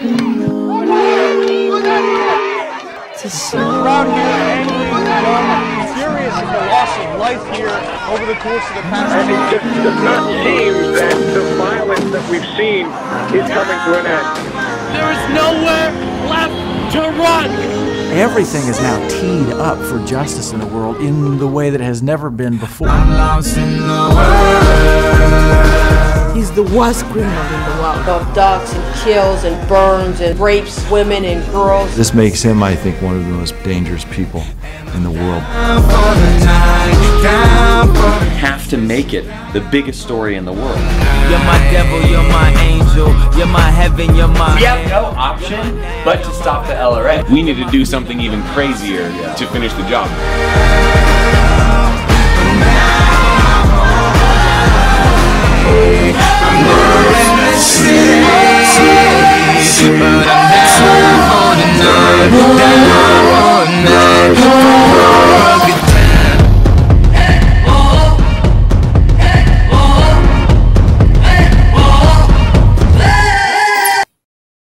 We're out here angry and young, furious at the loss of life here over the course of the past few years. It does not seem that the violence that we've seen is coming to an end. There is nowhere left to run. Everything is now teed up for justice in the world in the way that it has never been before. I'm lost in the world. He's the worst criminal in the world. Abducts and kills and burns and rapes women and girls. This makes him, I think, one of the most dangerous people in the world. You have to make it the biggest story in the world. You're my devil, you're my angel, you're my heaven, you're my... We have no option but to stop the LRA. We need to do something even crazier to finish the job.